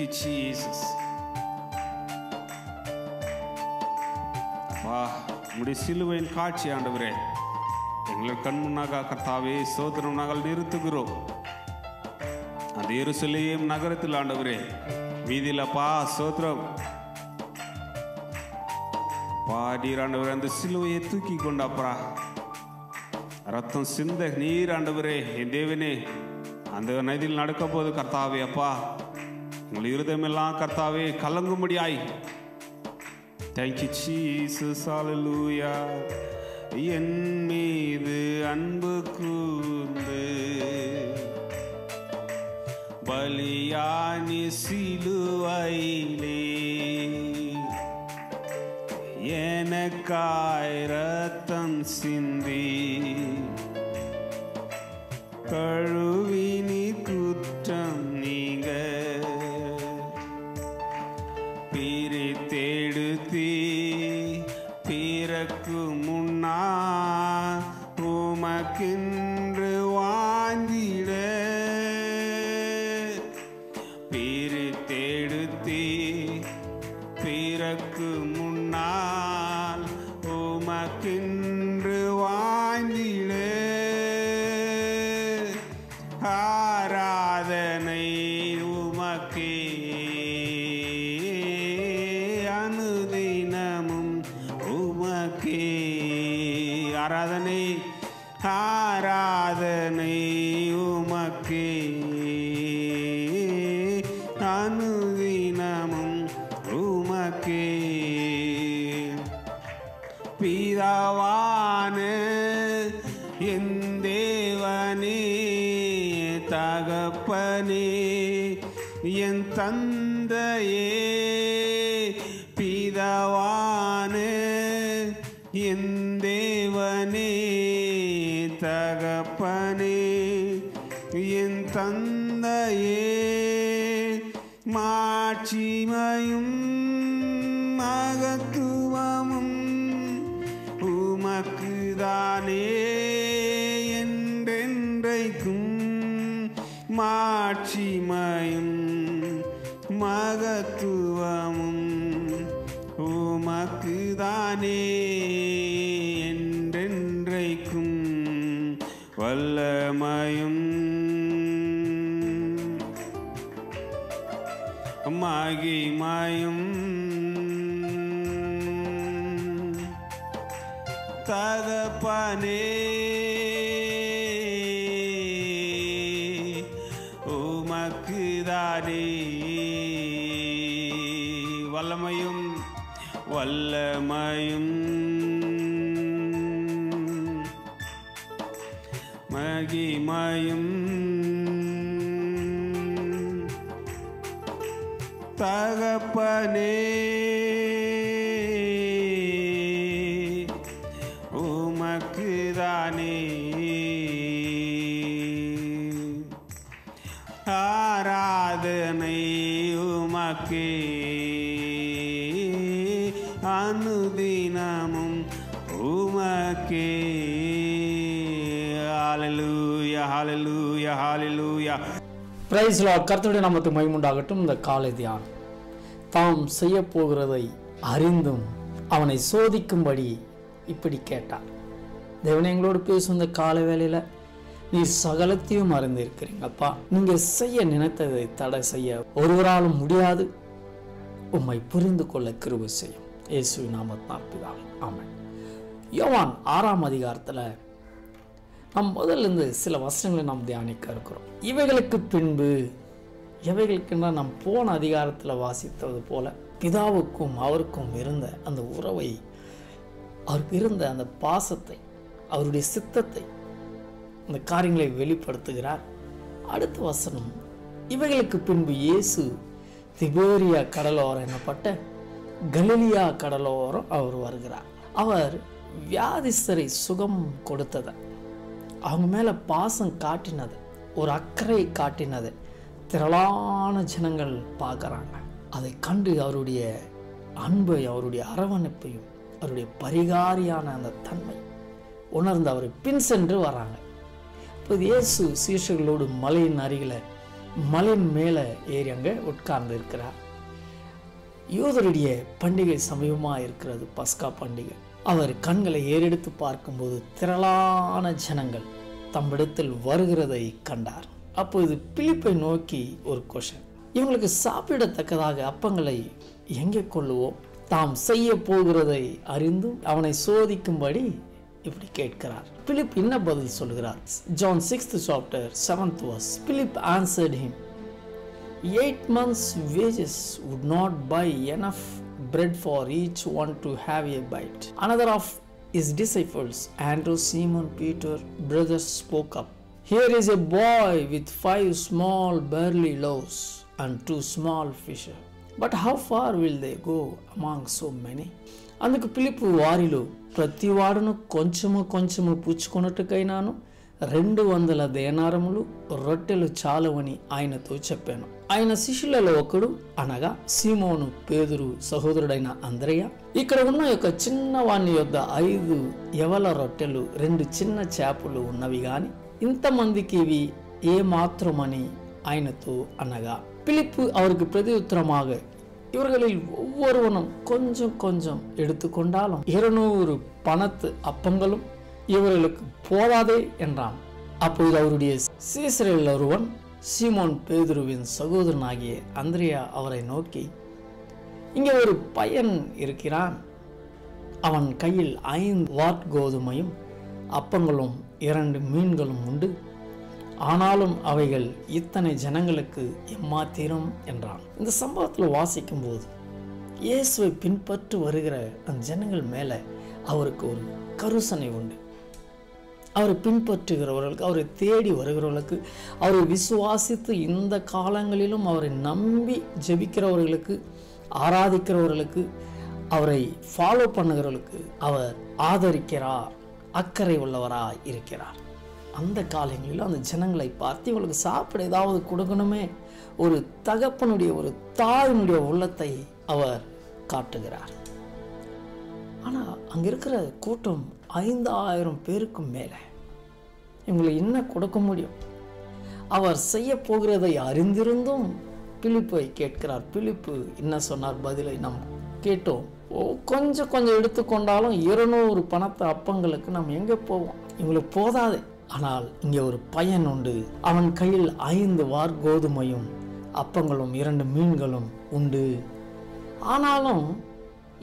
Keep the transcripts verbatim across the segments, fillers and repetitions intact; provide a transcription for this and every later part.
Thank you, Jesus. Wow, we still in Kachi and over it. England Kanmunaga Katawe, Southern Nagal Dirutuguru, and the Jerusalem Nagaratil and over it. Vidila Pa, Sothram Padir and over and the Silue Tuki Gondapra Ratan Sindh near and over it, Devine, and the Nadil Nadakapo Katawe Pa. Thank you, Jesus. Hallelujah. Yen meedu anbu koondu baliyani siluvaile enakkai ratham sindi kaluvini kutram neenga Teeduthi pirakku munna umakkindru vaandide Peeru teeduthi pirakku munna umakkindru vaandide aaradhanai umakke ஆராதனை ஆராதனை உமக்கே அனுதினமும் உமக்கே பிதாவான என் தேவனே தகப்பனே என் தந்தையே பிதாவான என் தேவனே தகப்பனே என் தந்தையே மாட்சிமையும் மகத்துவமும் உமக்குதானே என்றென்றைக்கும் மாட்சிமையும் மகத்துவமும் உமக்குதானே என்றென்றைக்கும் வல்லமையும் மகிமையும் தகப்பனே உமக்குதானே வல்லமையும் வல்லமையும் மகிமையும் தகப்பனே உமக்குதானே ஆராதனை உமக்கே அனுதினமும் உமக்கே ஹல்லேலூயா ஹல்லேலூயா ஹல்லேலூயா பிரைஸ் லார்ட் கர்த்தருடைய நாமத்துக்கு மகிமை உண்டாகட்டும். இந்த காலை தியானம் தாம் செய்ய போகிறதை அறிந்தும் அவனை சோதிக்கும்படி இப்படி கேட்டார். தேவன் எங்களோடு பேசும் இந்த காலை வேளையில் நீர் சகலத்தையும் அறிந்திருக்கிறீங்கப்பா, நீங்கள் செய்ய நினைத்ததை தடை செய்ய ஒருவராலும் முடியாது, உம்மை புரிந்து கொள்ள கிருபை செய்யும் இயேசுவின் நாமத்தினால் ஆமென். யோவான் ஆறாம் அதிகாரத்தில் நம் முதலிருந்து சில வசனங்களை நாம் தியானிக்க இருக்கிறோம். இவைகளுக்கு பின்பு இவைகளுக்குன்னா நாம் போன அதிகாரத்தில் வாசித்தது போல பிதாவுக்கும் அவருக்கும் இருந்த அந்த உறவை, அவருக்கு இருந்த அந்த பாசத்தை, அவருடைய சித்தத்தை, அந்த காரியங்களை வெளிப்படுத்துகிறார். அடுத்த வசனம், இவைகளுக்கு பின்பு இயேசு திபேரியா கடலோரம் எனப்பட்ட கலிலியா கடலோரம் அவர் வருகிறார். அவர் வியாதிஸ்தரை சுகம் கொடுத்ததை, அவங்க மேலே பாசம் காட்டினது, ஒரு அக்கறை காட்டினது திரளான ஜனங்கள் பார்க்குறாங்க. அதை கண்டு அவருடைய அன்பை, அவருடைய அரவணைப்பையும், அவருடைய பரிகாரியான அந்த தன்மை உணர்ந்து அவரை பின் சென்று வராங்க. இப்போ இயேசு சீஷர்களோடு மலையின் அருகில் மலையின் மேலே ஏறி அங்கே உட்கார்ந்து இருக்கிறார். யூதருடைய பண்டிகை சமயமாக இருக்கிறது, பஸ்கா பண்டிகை. அவர் கண்களை ஏறெடுத்து பார்க்கும்போது திரளான ஜனங்கள் தம்மிடத்தில் வருகிறதை கண்டார். அப்போது பிலிப்பை நோக்கி ஒரு கொஷன், இவங்களுக்கு சாப்பிடத்தக்கதாக அப்பங்களை எங்கே கொள்ளுவோம்? தாம் செய்ய போகிறதை அறிந்தும் அவனை சோதிக்கும்படி இப்படி கேட்கிறார். பிலிப் என்ன பதில் சொல்கிறார்? John sixth chapter seventh verse. Philip answered him, eight months wages would not buy enough bread for each one to have a bite. Another of his disciples, Andrew, Simon, Peter, brothers, spoke up. Here is a boy with five small barley loaves and two small fishes. But how far will they go among so many? అందుకు పిలిపు వారిలో ప్రతివాడును కొంచెము కొంచెము పుచ్చుకొనుటకైనాను రెండు వందల దేనారములు రొట్టెలు చాలవని ఆయనతో చెప్పాను. ఆయన శిష్యులలో ఒకడు అనగా సీమోను పేదురు సహోదరుడైన అంద్రయ్య, ఇక్కడ ఉన్న యొక్క చిన్న వాణి యొద్ద ఐదు ఎవల రొట్టెలు రెండు చిన్న చేపలు ఉన్నవి గాని ఇంతమందికి ఇవి ఏ మాత్రమని ఆయనతో అనగా, பிலிப்பு அவருக்கு பிரதி உத்தரமாக, இவர்களில் ஒவ்வொருவனும் கொஞ்சம் கொஞ்சம் எடுத்துக்கொண்டாலும் இருநூறு பணத்து அப்பங்களும் இவர்களுக்கு போதாதே என்றான். அப்போது அவருடைய சீசரில் ஒருவன், சீமோன் பேதுருவின் சகோதரனாகிய அந்திரியா, அவரை நோக்கி, இங்கே ஒரு பையன் இருக்கிறான், அவன் கையில் ஐந்து வாட் கோதுமையும் அப்பங்களும் இரண்டு மீன்களும் உண்டு, ஆனாலும் அவைகள் இத்தனை ஜனங்களுக்கு எம்மாத்திரம் என்றான். இந்த சம்பவத்தில் வாசிக்கும் போது இயேசுவை பின்பற்று வருகிற அந்த ஜனங்கள் மேலே அவருக்கு ஒரு கருசனை உண்டு. அவரை பின்பற்றுகிறவர்களுக்கு, அவரை தேடி வருகிறவர்களுக்கு, அவரை விசுவாசித்து இந்த காலங்களிலும் அவரை நம்பி ஜெபிக்கிறவர்களுக்கு, ஆராதிக்கிறவர்களுக்கு, அவரை ஃபாலோ பண்ணுகிறவர்களுக்கு அவர் ஆதரிக்கிறார், அக்கறை உள்ளவராக இருக்கிறார். அந்த காலங்களிலும் அந்த ஜனங்களை பார்த்து இவங்களுக்கு சாப்பிட ஏதாவது கொடுக்கணுமே, ஒரு தகப்பனுடைய ஒரு தாயினுடைய உள்ளத்தை அவர் காட்டுகிறார். ஆனால் அங்கே இருக்கிற கூட்டம் ஐந்தாயிரம் பேருக்கும் மேலே, இவங்களை என்ன கொடுக்க முடியும்? அவர் செய்ய போகிறதை அறிந்திருந்தும் பிலிப்பை கேட்கிறார். பிலிப்பு என்ன சொன்னார்? பதிலை நாம் கேட்டோம், கொஞ்சம் கொஞ்சம் எடுத்துக்கொண்டாலும் இருநூறு பணத்தை அப்பங்களுக்கு நாம் எங்கே போவோம்? இவங்களுக்கு போதாது. ஆனால் இங்கே ஒரு பையன் உண்டு, அவன் கையில் ஐந்து வார் கோதுமையும் அப்பங்களும் இரண்டு மீன்களும் உண்டு, ஆனாலும்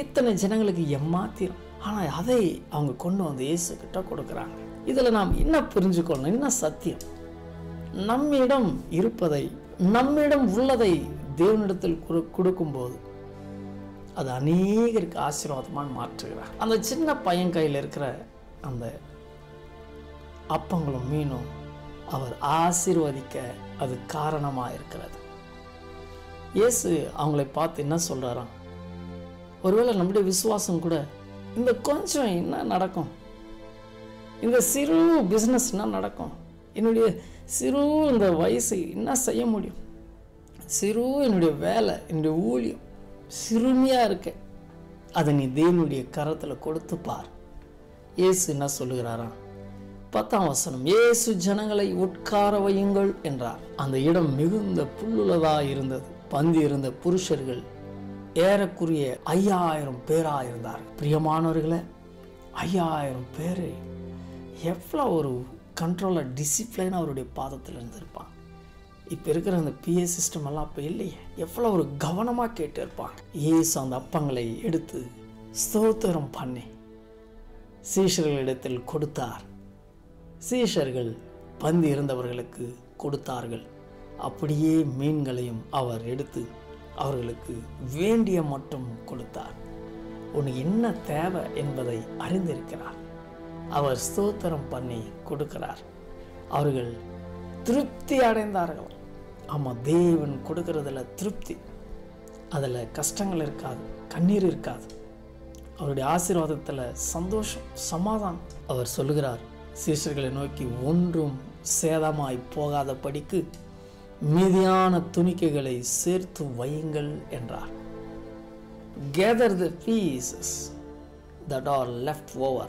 இத்தனை ஜனங்களுக்கு எம்மாத்திரம். ஆனால் அதை அவங்க கொண்டு வந்து இயேசு கிட்ட கொடுக்குறாங்க. இதில் நாம் என்ன புரிஞ்சுக்கொள்ளணும்? என்ன சத்தியம்? நம்மிடம் இருப்பதை, நம்மிடம் உள்ளதை தேவனிடத்தில் கொடுக்கும்போது அது அநேகருக்கு ஆசீர்வாதமாக மாற்றுகிறார். அந்த சின்ன பையன் கையில் இருக்கிற அந்த அப்பங்களும் மீனும் அவர் ஆசீர்வதிக்க அது காரணமாக இருக்கிறது. இயேசு அவங்களை பார்த்து என்ன சொல்கிறாராம்? ஒருவேளை நம்முடைய விசுவாசம் கூட, இந்த கொஞ்சம் என்ன நடக்கும், இந்த சிறு பிஸ்னஸ் என்ன நடக்கும், என்னுடைய சிறு இந்த வயசு என்ன செய்ய முடியும், சிறு என்னுடைய வேலை, என்னுடைய ஊழியம் சிறுமையாக இருக்க, அதை நீ தேவனுடைய கரத்தில் கொடுத்து பார். இயேசு என்ன சொல்லுகிறாராம்? பத்தாம் வசனம், இயேசு ஜனங்களை உட்கார வையுங்கள் என்றார். அந்த இடம் மிகுந்த புல்லுள்ளதாக இருந்தது. பந்தி இருந்த புருஷர்கள் ஏறக்குரிய ஐயாயிரம் பேராக இருந்தார். பிரியமானவர்களே, ஐயாயிரம் பேர் எவ்வளோ ஒரு கண்ட்ரோலாக, டிசிப்ளைனாக அவருடைய பாதத்தில் இருந்திருப்பாங்க. இப்போ இருக்கிற அந்த பிஏ சிஸ்டம் எல்லாம் அப்போ இல்லையே. எவ்வளோ ஒரு கவனமாக கேட்டு இருப்பாங்க. இயேசு அந்த அப்பங்களை எடுத்து ஸ்தோத்திரம் பண்ணி சீஷர்களிடத்தில் கொடுத்தார். சீஷர்கள் பந்தி இருந்தவர்களுக்கு கொடுத்தார்கள். அப்படியே மீன்களையும் அவர் எடுத்து அவர்களுக்கு வேண்டிய மட்டும் கொடுத்தார். உனக்கு என்ன தேவை என்பதை அறிந்திருக்கிறார். அவர் ஸ்தோத்திரம் பண்ணி கொடுக்கிறார். அவர்கள் திருப்தி அடைந்தார்கள். ஆமாம், தேவன் கொடுக்கறதுல திருப்தி, அதில் கஷ்டங்கள் இருக்காது, கண்ணீர் இருக்காது. அவருடைய ஆசீர்வாதத்தில் சந்தோஷம், சமாதானம். அவர் சொல்லுகிறார் சீஷர்களை நோக்கி, ஒன்றும் சேதமாய் போகாத படிக்கு மீதியான துணிக்கைகளை சேர்த்து வையுங்கள் என்றார். Gather the pieces that are left over.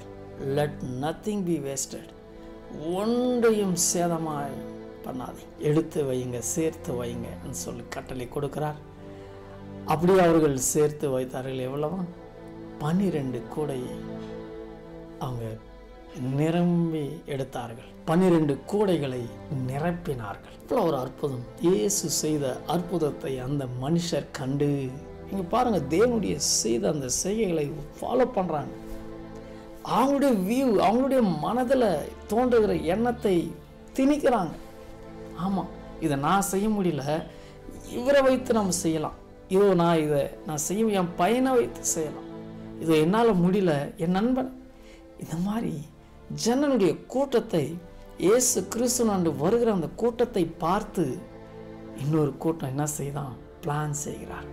Let nothing be wasted. ஒன்றையும் சேதமாய் பண்ணாதே, எடுத்து வையுங்க, சேர்த்து வையுங்கன்னு சொல்லி கட்டளை கொடுக்கிறார். அப்படி அவர்கள் சேர்த்து வைத்தார்கள். எவ்வளவா? பன்னிரெண்டு கூடையை அவங்க நிரம்பி எடுத்தார்கள். பன்னிரெண்டு கூடைகளை நிரப்பினார்கள். இவ்வளோ ஒரு அற்புதம். இயேசு செய்த அற்புதத்தை அந்த மனுஷர் கண்டு, இங்கே பாருங்கள், தேவனுடைய செய்த அந்த செய்கைகளை ஃபாலோ பண்ணுறாங்க. அவங்களுடைய வியூ, அவங்களுடைய மனதில் தோன்றுகிற எண்ணத்தை திணிக்கிறாங்க. ஆமாம், இதை நான் செய்ய முடியல, இவரை வைத்து நம்ம செய்யலாம். இதோ நான் இதை நான் செய்யும், என் பையனை வைத்து செய்யலாம். இதோ என்னால் முடியல, என் நண்பன். இந்த மாதிரி ஜனனுடைய கூட்டத்தை, இயேசு கிறிஸ்துவாண்டு வருகிற அந்த கூட்டத்தை பார்த்து இன்னொரு கூட்டம் என்ன செய்தான்? பிளான் செய்கிறார்.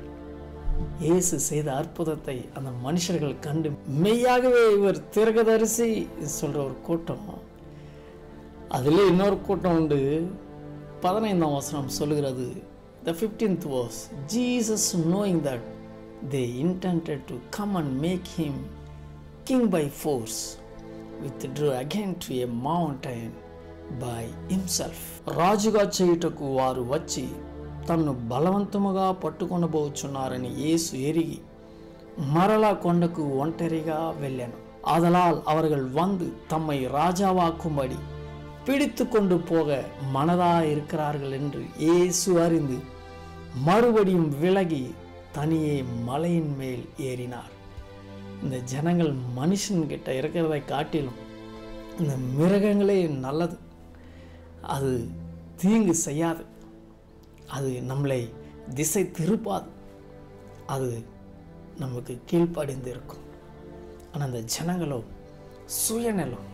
இயேசு செய்த அற்புதத்தை அந்த மனுஷர்கள் கண்டு மெய்யாகவே இவர் தீர்க்கதரிசி சொல்கிற ஒரு கூட்டம். அதில் இன்னொரு கூட்டம் உண்டு. பதினைந்தாம் வசனம் சொல்கிறது, the fifteenth verse, Jesus knowing that they intended to come and make him king by force, withdrew again to a mountain by himself. రాజుగా చేయుటకు వారు వచ్చి తన్ను బలవంతముగా పట్టుకొనబోచున్నారని యేసు ఎరిగి మరలా కొండకు ఒంటరిగా వెళ్ళాను. ఆదలాల్ அவர்கள் வந்து தம்மை ராஜாவாக்கும்படி பிடித்து கொண்டு போக மனதாயிருக்கிறார்கள் என்று இயேசு அறிந்து மறுபடியும் விலகி தனியே மலையின் மேல் ஏறினார். இந்த ஜனங்கள் மனுஷன்கிட்ட இருக்கிறதை காட்டிலும் இந்த மிருகங்களே நல்லது. அது தீங்கு செய்யாது, அது நம்மளை திசை திருப்பாது, அது நமக்கு கீழ்ப்படிந்து இருக்கும். ஆனால் அந்த ஜனங்களோ சுயநலம்,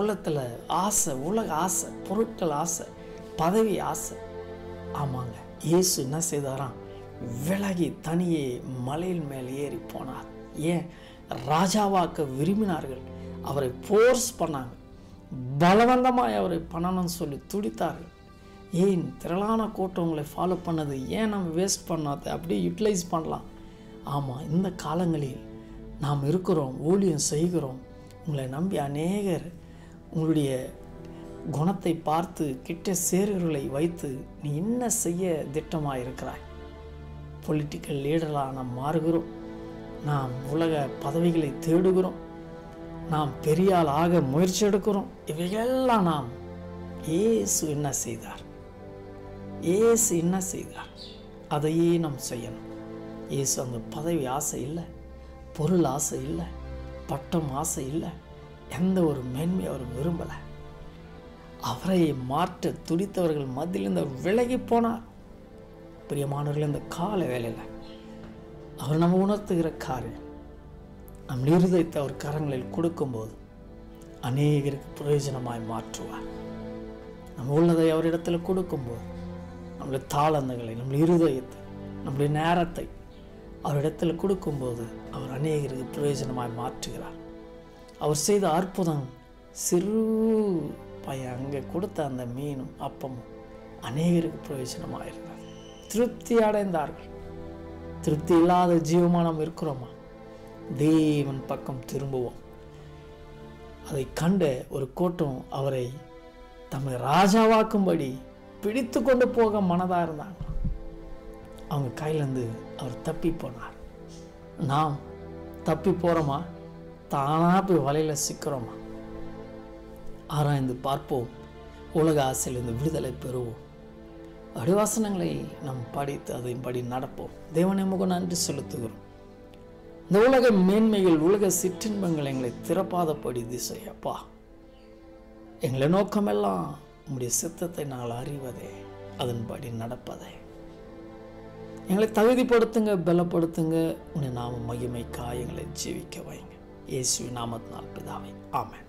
உலகத்தில் ஆசை, உலக ஆசை, பொருட்கள் ஆசை, பதவி ஆசை. ஆமாங்க, இயேசு என்ன செய்தாராம்? விலகி தனியே மலையின் மேல் ஏறி போனார். ஏன்? ராஜாவாக்க விரும்பினார்கள், அவரை ஃபோர்ஸ் பண்ணாங்க, பலவந்தமாக அவரை பண்ணணும்னு சொல்லி துடித்தார்கள். ஏன் திரளான கூட்டங்களை ஃபாலோ பண்ணது? ஏன் நம்ம வேஸ்ட் பண்ணாத, அப்படியே யூட்டிலைஸ் பண்ணலாம். ஆமாம், இந்த காலங்களில் நாம் இருக்கிறோம், ஊழியம் செய்கிறோம். உங்களை நம்பி அநேகர் உங்களுடைய குணத்தை பார்த்து கிட்ட சேர்களை வைத்து நீ என்ன செய்ய திட்டமாக இருக்கிறாய்? பொலிட்டிக்கல் லீடராக நாம் மாறுகிறோம், நாம் உலக பதவிகளை தேடுகிறோம், நாம் பெரியால் ஆக முயற்சி எடுக்கிறோம். இவையெல்லாம் நாம் இயேசு என்ன செய்தார், இயேசு என்ன செய்தார், அதையே நாம் செய்யணும். இயேசு அந்த பதவி ஆசை இல்லை, பொருள் ஆசை இல்லை, பட்டம் ஆசை இல்லை, எந்த ஒரு மேன்மையை அவர் விரும்பலை. அவரை மாற்ற துடித்தவர்கள் மத்தியிலிருந்து அவர் விலகி போனார். பிரியமானவர்கள், இந்த கால வேலையில் அவர் நம்ம உணர்த்துகிற காரியம், நம் இருதயத்தை அவர் கரங்களில் கொடுக்கும்போது அநேகருக்கு பிரயோஜனமாய் மாற்றுவார். நம்ம உள்ளதை அவரிடத்துல கொடுக்கும்போது, நம்முடைய தாளந்தங்களை, நம்முடைய இருதயத்தை, நம்முடைய நேரத்தை அவரிடத்தில் கொடுக்கும்போது அவர் அநேகருக்கு பிரயோஜனமாய் மாற்றுகிறார். அவர் செய்த அற்புதம், சிறு பையன் அங்கே கொடுத்த அந்த மீனும் அப்பமும் அநேகருக்கு பிரயோஜனமாக இருந்தார். திருப்தி அடைந்தார்கள். திருப்தி இல்லாத ஜீவமாக நாம் இருக்கிறோமா? தேவன் பக்கம் திரும்புவோம். அதை கண்ட ஒரு கூட்டம் அவரை தம்மை ராஜாவாக்கும்படி பிடித்து கொண்டு போக மனதாக இருந்தாங்க. அவங்க கையிலேருந்து அவர் தப்பி போனார். நாம் தப்பி போகிறோமா, தானாக போய் வலையில் சிக்கிறோமா? ஆராய்ந்து பார்ப்போம், உலக ஆசையிலிருந்து விடுதலை பெறுவோம். அடிவாசனங்களை நாம் படித்து அதைப்படி நடப்போம். தேவனை முக நன்றி செலுத்துகிறோம். இந்த உலக மேன்மைகள், உலக சிற்றின்பங்கள் எங்களை திறப்பாதபடி திசை அப்பா. எங்களை நோக்கமெல்லாம் உங்களுடைய சித்தத்தை நாங்கள் அறிவதே, அதன்படி நடப்பதே. எங்களை தகுதிப்படுத்துங்க, பலப்படுத்துங்க. உன்னை நாம மகிமைக்காய் எங்களை ஜீவிக்க வைங்க. இயேசு நாமத்தினால் பிதாவே, ஆமென்.